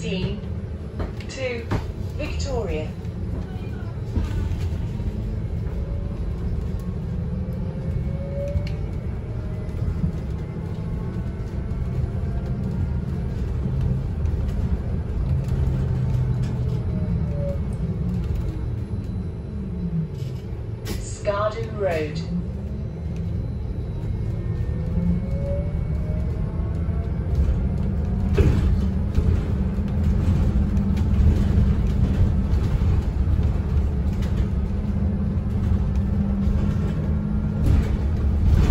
16 to Victoria. Garden Road.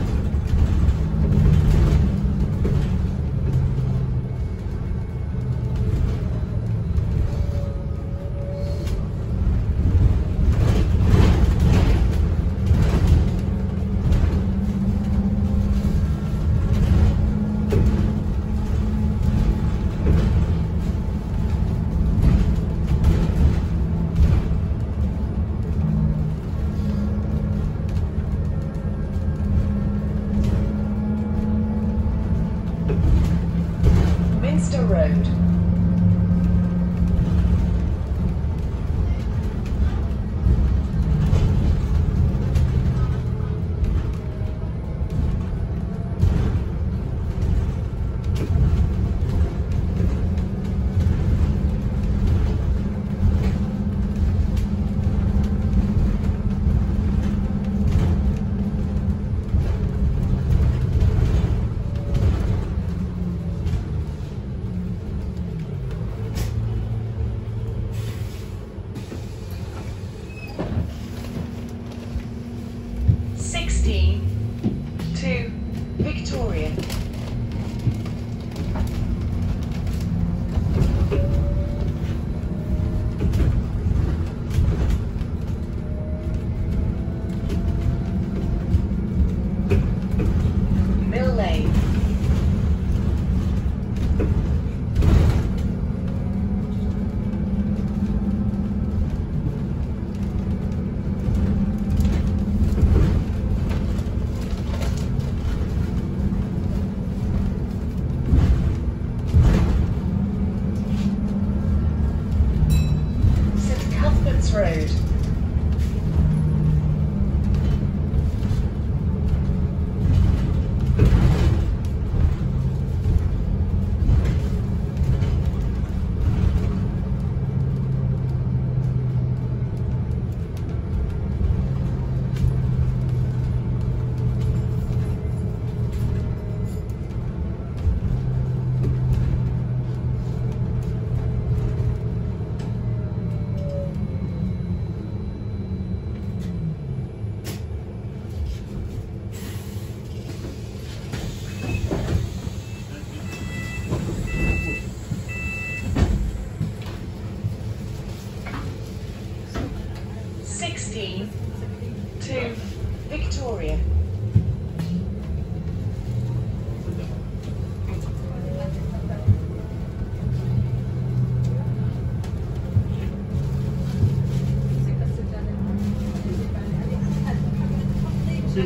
Road. To Victoria. Mill Lane. Road. To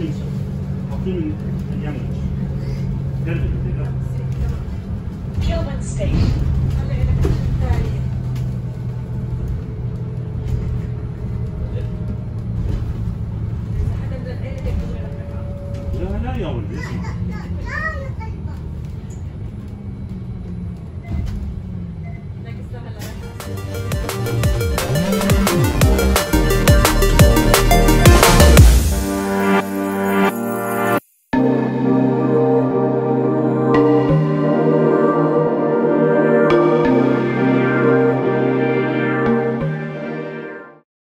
Victoria. Kilburn Station. No, no, no, no.